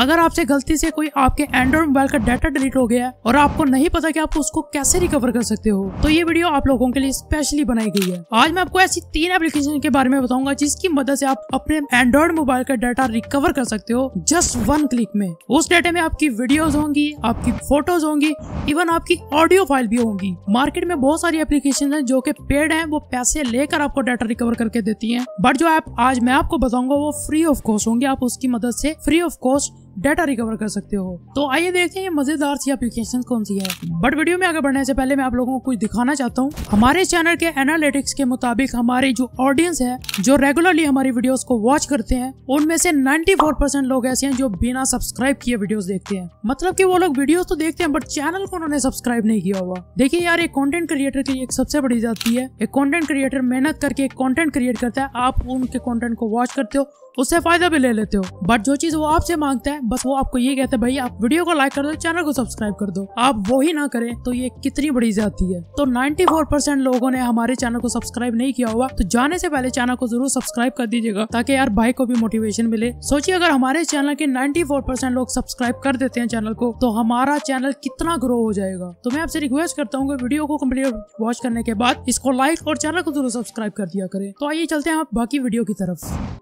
अगर आपसे गलती से कोई आपके एंड्रॉइड मोबाइल का डाटा डिलीट हो गया है और आपको नहीं पता कि आप उसको कैसे रिकवर कर सकते हो, तो ये वीडियो आप लोगों के लिए स्पेशली बनाई गई है। आज मैं आपको ऐसी 3 एप्लीकेशन के बारे में बताऊंगा जिसकी मदद से आप अपने एंड्रॉइड मोबाइल का डाटा रिकवर कर सकते हो जस्ट 1 क्लिक में। उस डाटा में आपकी वीडियोज होंगी, आपकी फोटोज होंगी, इवन आपकी ऑडियो फाइल भी होंगी। मार्केट में बहुत सारी एप्लीकेशन है जो की पेड है, वो पैसे लेकर आपको डाटा रिकवर करके देती है, बट जो ऐप आज मैं आपको बताऊंगा वो फ्री ऑफ कॉस्ट होंगी। आप उसकी मदद से free of cost data recover कर सकते हो। तो आइए देखते हैं ये मजेदार सी एप्लीकेशन कौन सी है। बट वीडियो में आगे बढ़ने से पहले मैं आप लोगों को कुछ दिखाना चाहता हूँ। हमारे चैनल के एनालिटिक्स के मुताबिक हमारी जो ऑडियंस है, जो रेगुलरली हमारी वीडियोस को वॉच करते हैं, उनमें से 94% लोग ऐसे हैं जो बिना सब्सक्राइब किए वीडियोस देखते हैं। मतलब कि वो लोग वीडियोस तो देखते हैं बट चैनल को उन्होंने सब्सक्राइब नहीं किया हुआ। देखिए यार, एक कंटेंट क्रिएटर की एक सबसे बड़ी जाती है, एक कंटेंट क्रिएटर मेहनत करके एक कंटेंट क्रिएट करता है। आप उनके कंटेंट को वॉच करते हो, उससे फायदा भी ले लेते हो, बट जो चीज वो आपसे मांगता है, बस वो आपको ये कहता है भाई आप वीडियो को लाइक कर दो, चैनल को सब्सक्राइब कर दो। आप वो ही ना करें तो ये कितनी बड़ी जाती है। तो 94% लोगों ने हमारे चैनल को सब्सक्राइब नहीं किया हुआ। तो जाने से पहले चैनल को जरूर सब्सक्राइब कर दीजिएगा ताकि यार भाई को भी मोटिवेशन मिले। सोचिए अगर हमारे चैनल के 94% लोग सब्सक्राइब कर देते हैं चैनल को, तो हमारा चैनल कितना ग्रो हो जाएगा। तो मैं आपसे रिक्वेस्ट करता हूँ कि वीडियो को कम्प्लीट वॉच करने के बाद इसको लाइक और चैनल को जरूर सब्सक्राइब कर दिया करें। तो आइए चलते हैं आप बाकी वीडियो की तरफ।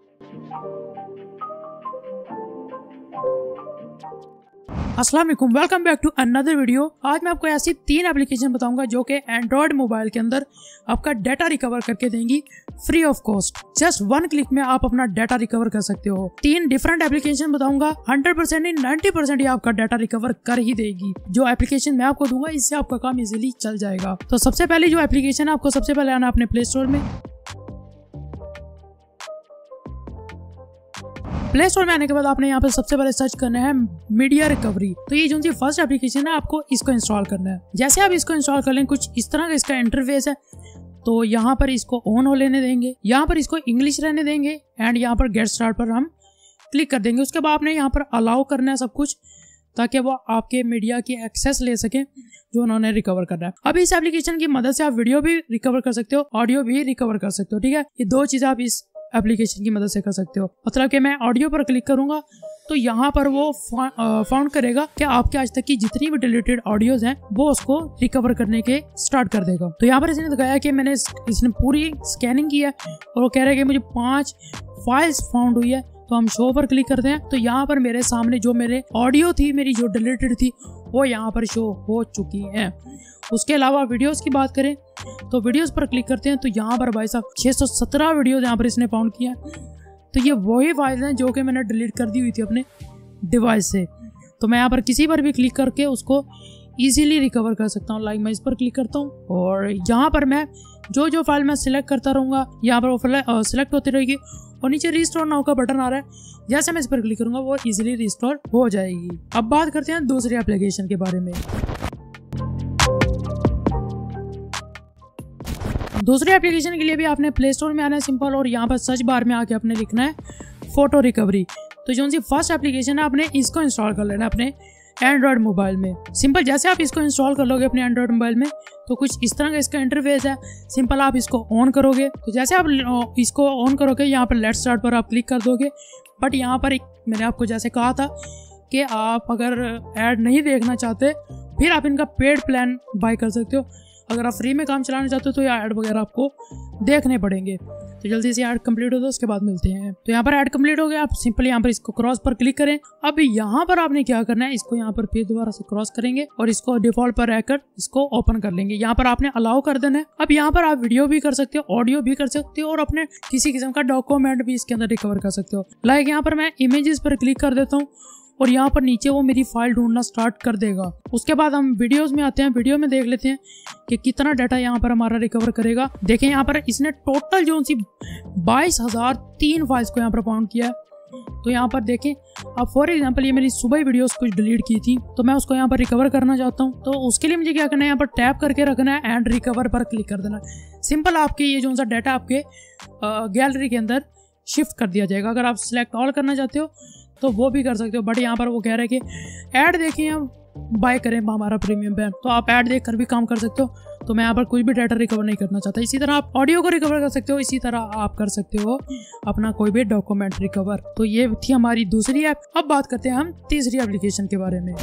अस्सलाम वालेकुम, welcome back to another video. आज मैं आपको ऐसी 3 एप्लीकेशन बताऊंगा जो कि एंड्रॉयड मोबाइल के अंदर आपका डाटा रिकवर करके देंगी free of cost. Just 1 click में आप अपना डाटा रिकवर कर सकते हो। 3 डिफरेंट एप्लीकेशन बताऊंगा। 100% नहीं, 90% ही आपका डाटा रिकवर कर ही देगी। जो एप्लीकेशन मैं आपको दूंगा इससे आपका काम इजिली चल जाएगा। तो सबसे पहले जो एप्लीकेशन है, आपको सबसे पहले आना अपने प्ले स्टोर में। प्ले स्टोर में आने के बाद आपने यहाँ पे सबसे पहले सर्च करना है मीडिया रिकवरी। तो ये जो फर्स्ट एप्लीकेशन है, आपको इसको इंस्टॉल करना है। जैसे आप इसको इंस्टॉल कर लें, कुछ इस तरह का इसका इंटरफेस है। तो यहाँ पर इसको ऑन हो लेने देंगे, यहाँ पर इसको इंग्लिश रहने देंगे एंड यहाँ पर गेट स्टार्ट पर हम क्लिक कर देंगे। उसके बाद आपने यहाँ पर अलाउ करना है सब कुछ, ताकि वो आपके मीडिया की एक्सेस ले सके जो उन्होंने रिकवर करना है। अब इस एप्लीकेशन की मदद से आप वीडियो भी रिकवर कर सकते हो, ऑडियो भी रिकवर कर सकते हो। ठीक है, ये 2 चीजें आप इस एप्लीकेशन की मदद से कर सकते हो। मतलब कि मैं ऑडियो पर क्लिक करूंगा तो यहाँ पर वो फाउंड करेगा कि आपके आज तक की जितनी भी डिलीटेड ऑडियोज हैं वो उसको रिकवर करने के स्टार्ट कर देगा। तो यहाँ पर इसने दिखाया कि मैंने इसने पूरी स्कैनिंग की है और वो कह रहा है कि मुझे 5 फाइल्स फाउंड हुई है। तो हम शो पर क्लिक करते हैं। तो यहाँ पर मेरे सामने जो मेरे ऑडियो थी, मेरी जो डिलीटेड थी, वो यहाँ पर शो हो चुकी है। उसके अलावा वीडियोस की बात करें तो वीडियोस पर क्लिक करते हैं। तो यहाँ पर भाई साहब 617 वीडियोज यहाँ पर इसने फाउंड किया है। तो ये वही फाइल हैं जो कि मैंने डिलीट कर दी हुई थी अपने डिवाइस से। तो मैं यहाँ पर किसी पर भी क्लिक करके उसको ईजिली रिकवर कर सकता हूँ। लाइक मैं इस पर क्लिक करता हूँ और यहाँ पर मैं जो जो फाइल मैं सिलेक्ट करता रहूँगा, यहाँ पर वो फाइल सिलेक्ट होती रहेगी और नीचे रिस्टोर नाउ का बटन आ रहा है। जैसे मैं इस पर क्लिक करूँगा वो ईजिली रिस्टोर हो जाएगी। अब बात करते हैं दूसरी एप्लीकेशन के बारे में। दूसरे एप्लीकेशन के लिए भी आपने प्ले स्टोर में आना है सिंपल, और यहाँ पर सर्च बार में आके आपने लिखना है फोटो रिकवरी। तो जो सी फर्स्ट एप्लीकेशन है, आपने इसको इंस्टॉल कर लेना है अपने एंड्रॉयड मोबाइल में। सिंपल जैसे आप इसको इंस्टॉल कर लोगे अपने एंड्रॉयड मोबाइल में तो कुछ इस तरह का इसका इंटरफेस है। सिंपल आप इसको ऑन करोगे, तो जैसे आप इसको ऑन करोगे यहाँ पर लेट्स स्टार्ट पर आप क्लिक कर दोगे। बट यहाँ पर मैंने आपको जैसे कहा था कि आप अगर ऐड नहीं देखना चाहते फिर आप इनका पेड प्लान बाय कर सकते हो। अगर आप फ्री में काम चलाना चाहते हो तो ये ऐड वगैरह आपको देखने पड़ेंगे। तो जल्दी से ऐड कंप्लीट हो दो, उसके बाद मिलते हैं। तो यहाँ पर ऐड कंप्लीट हो गया। आप सिंपल यहाँ पर इसको क्रॉस पर क्लिक करें। अब यहाँ पर आपने क्या करना है, इसको यहाँ पर फिर दोबारा से क्रॉस करेंगे और इसको डिफॉल्ट पर रहकर इसको ओपन कर लेंगे। यहाँ पर आपने अलाउ कर देना है। अब यहाँ पर आप वीडियो भी कर सकते हो, ऑडियो भी कर सकते हो और अपने किसी किस्म का डॉक्यूमेंट भी इसके अंदर रिकवर कर सकते हो। लाइक यहाँ पर मैं इमेजेस पर क्लिक कर देता हूँ और यहाँ पर नीचे वो मेरी फाइल ढूंढना स्टार्ट कर देगा। उसके बाद हम वीडियोस में आते हैं, वीडियो में देख लेते हैं कि कितना डाटा यहाँ पर हमारा रिकवर करेगा। देखें यहाँ पर इसने टोटल जो सी 22,003 फाइल्स को यहाँ पर फाउंड किया है। तो यहाँ पर देखें आप, फॉर एग्जांपल ये मेरी सुबह वीडियोस कुछ डिलीट की थी तो मैं उसको यहाँ पर रिकवर करना चाहता हूँ। तो उसके लिए मुझे क्या करना है, यहाँ पर टैप करके रखना है एंड रिकवर पर क्लिक कर देना। सिंपल आपके ये जो सा डाटा आपके गैलरी के अंदर शिफ्ट कर दिया जाएगा। अगर आप सिलेक्ट ऑल करना चाहते हो तो वो भी कर सकते हो। बट यहाँ पर वो कह रहे हैं कि ऐड देखिए हम बाय करें हमारा प्रीमियम प्लान, तो आप ऐड देख कर भी काम कर सकते हो। तो मैं यहाँ पर कुछ भी डाटा रिकवर नहीं करना चाहता। इसी तरह आप ऑडियो को रिकवर कर सकते हो, इसी तरह आप कर सकते हो अपना कोई भी डॉक्यूमेंट रिकवर। तो ये थी हमारी दूसरी ऐप। अब बात करते हैं हम तीसरी एप्लीकेशन के बारे में।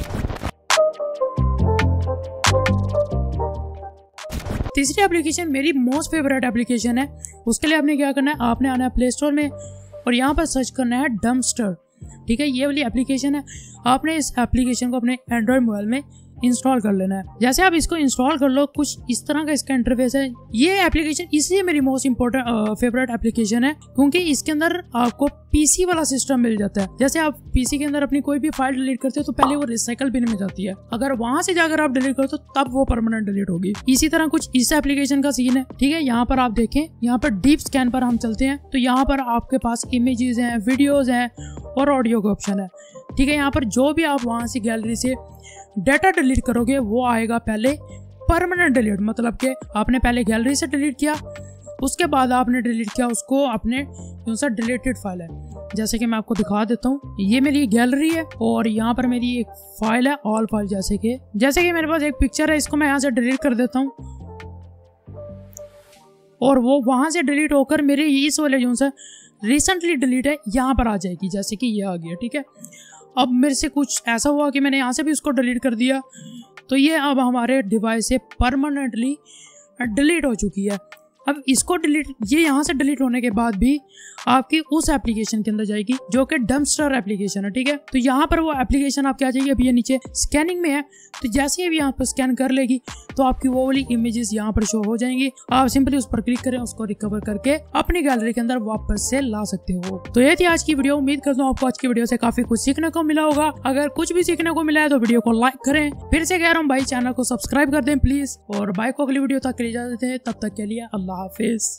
तीसरी एप्लीकेशन मेरी मोस्ट फेवरेट एप्लीकेशन है। उसके लिए आपने क्या करना है, आपने आना है प्ले स्टोर में और यहाँ पर सर्च करना है डम्पस्टर। ठीक है, ये वाली एप्लीकेशन है। आपने इस एप्लीकेशन को अपने एंड्रॉयड मोबाइल में इंस्टॉल कर लेना है। जैसे आप इसको इंस्टॉल कर लो, कुछ इस तरह का इसका इंटरफेस है। ये एप्लीकेशन इसलिए मेरी मोस्ट इंपॉर्टेंट फेवरेट एप्लीकेशन है क्योंकि इसके अंदर आपको पीसी वाला सिस्टम मिल जाता है। जैसे आप पीसी के अंदर अपनी कोई भी फाइल डिलीट करते हो तो पहले वो रिसाइकल बिन में जाती है, अगर वहां से जाकर आप डिलीट करते हो तब वो परमानेंट डिलीट होगी। इसी तरह कुछ इस एप्लीकेशन का सीन है। ठीक है, यहाँ पर आप देखें, यहाँ पर डीप स्कैन पर हम चलते हैं तो यहाँ पर आपके पास इमेजेस हैं, वीडियोज हैं और ऑडियो का ऑप्शन है। ठीक है, यहाँ पर जो भी आप वहाँ से गैलरी से डाटा डिलीट करोगे वो आएगा पहले परमानेंट डिलीट, मतलब कि आपने पहले गैलरी से डिलीट किया, उसके बाद आपने डिलीट किया उसको अपने कौन सा डिलीटेड फाइल है। जैसे कि मैं आपको दिखा देता हूँ, ये मेरी गैलरी है और यहाँ पर मेरी एक फाइल है ऑल फाइल। जैसे कि मेरे पास एक पिक्चर है, इसको मैं यहाँ से डिलीट कर देता हूँ और वो वहाँ से डिलीट होकर मेरे इस वाले जो सा रिसेंटली डिलीट है यहाँ पर आ जाएगी। जैसे कि ये आ गया। ठीक है, अब मेरे से कुछ ऐसा हुआ कि मैंने यहाँ से भी उसको डिलीट कर दिया तो ये अब हमारे डिवाइस से परमानेंटली डिलीट हो चुकी है। अब इसको डिलीट, ये यहाँ से डिलीट होने के बाद भी आपकी उस एप्लीकेशन के अंदर जाएगी जो कि डम्पस्टर एप्लीकेशन है। ठीक है, तो यहाँ पर वो एप्लीकेशन आपके आ जाएगी। अभी ये नीचे स्कैनिंग में है तो जैसे ही अभी यहाँ पर स्कैन कर लेगी तो आपकी वो वाली इमेजेस यहाँ पर शो हो जाएंगी। आप सिंपली उस पर क्लिक करें, उसको रिकवर करके अपनी गैलरी के अंदर वापस से ला सकते हो। तो ये थी आज की वीडियो। उम्मीद करता हूँ आपको आज की वीडियो से काफी कुछ सीखने को मिला होगा। अगर कुछ भी सीखने को मिला है तो वीडियो को लाइक करें। फिर से कह रहा हूँ भाई, चैनल को सब्सक्राइब कर दें प्लीज और बाइक को अगली वीडियो तक के लिए इजाजत दें। तब तक के लिए अल्लाह हाफिज।